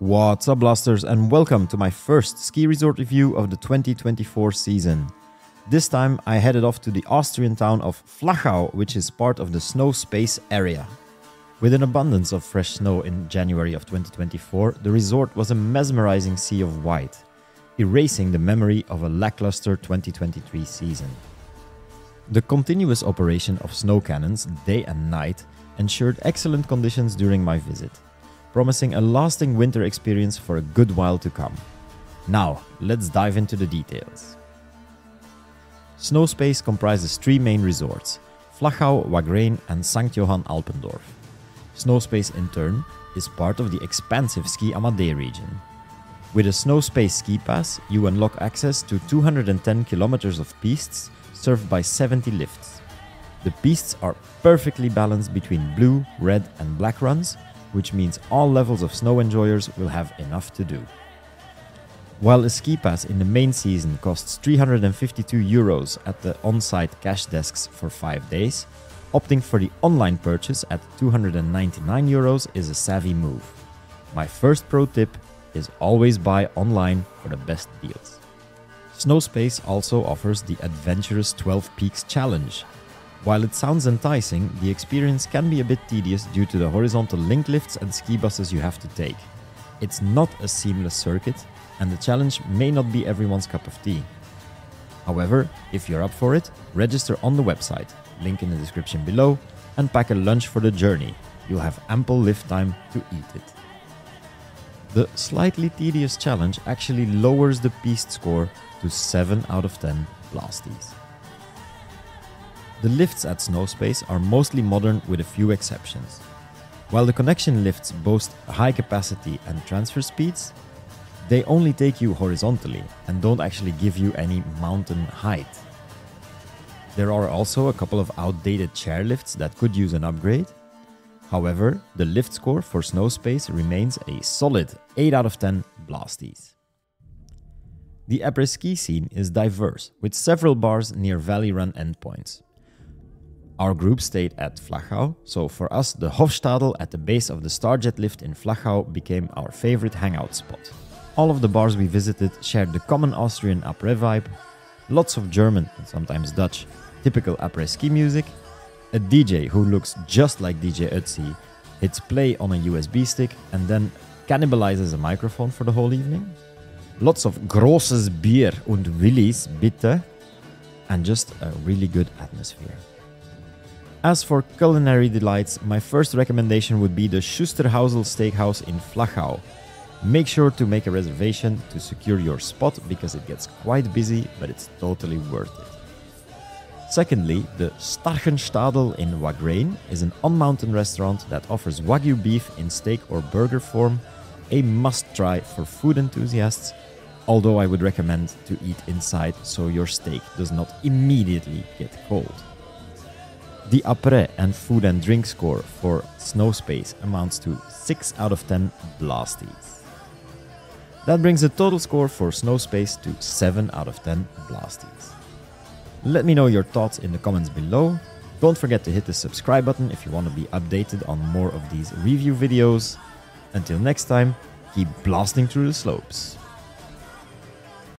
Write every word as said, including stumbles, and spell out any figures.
What's up, blasters, and welcome to my first ski resort review of the twenty twenty-four season. This time I headed off to the Austrian town of Flachau, which is part of the Snowspace area. With an abundance of fresh snow in January of twenty twenty-four, the resort was a mesmerizing sea of white, erasing the memory of a lackluster twenty twenty-three season. The continuous operation of snow cannons day and night ensured excellent conditions during my visit, promising a lasting winter experience for a good while to come. Now, let's dive into the details. Snowspace comprises three main resorts: Flachau, Wagrain and Saint Johann Alpendorf. Snowspace, in turn, is part of the expansive Ski Amadé region. With a Snowspace ski pass, you unlock access to two hundred ten kilometers of pistes served by seventy lifts. The pistes are perfectly balanced between blue, red and black runs, which means all levels of snow enjoyers will have enough to do. While a ski pass in the main season costs three hundred fifty-two euros at the on-site cash desks for five days, opting for the online purchase at two hundred ninety-nine euros is a savvy move. My first pro tip is always buy online for the best deals. Snowspace also offers the adventurous twelve Peaks Challenge. While it sounds enticing, the experience can be a bit tedious due to the horizontal link lifts and ski buses you have to take. It's not a seamless circuit, and the challenge may not be everyone's cup of tea. However, if you're up for it, register on the website, link in the description below, and pack a lunch for the journey. You'll have ample lift time to eat it. The slightly tedious challenge actually lowers the piste score to seven out of ten blasties. The lifts at Snowspace are mostly modern with a few exceptions. While the connection lifts boast high capacity and transfer speeds, they only take you horizontally and don't actually give you any mountain height. There are also a couple of outdated chair lifts that could use an upgrade. However, the lift score for Snowspace remains a solid eight out of ten blasties. The après-ski scene is diverse, with several bars near valley run endpoints. Our group stayed at Flachau, so for us the Hofstadl at the base of the Starjet lift in Flachau became our favorite hangout spot. All of the bars we visited shared the common Austrian après vibe, lots of German and sometimes Dutch typical après-ski music, a D J who looks just like D J Ötzi, hits play on a U S B stick and then cannibalizes a microphone for the whole evening, lots of grosses Bier und Willis bitte, and just a really good atmosphere. As for culinary delights, my first recommendation would be the Schusterhausel Steakhouse in Flachau. Make sure to make a reservation to secure your spot because it gets quite busy, but it's totally worth it. Secondly, the Stachenstadl in Wagrain is an on-mountain restaurant that offers Wagyu beef in steak or burger form, a must-try for food enthusiasts, although I would recommend to eat inside so your steak does not immediately get cold. The après and food and drink score for Snowspace amounts to six out of ten blasties. That brings the total score for Snowspace to seven out of ten blasties. Let me know your thoughts in the comments below. Don't forget to hit the subscribe button if you want to be updated on more of these review videos. Until next time, keep blasting through the slopes.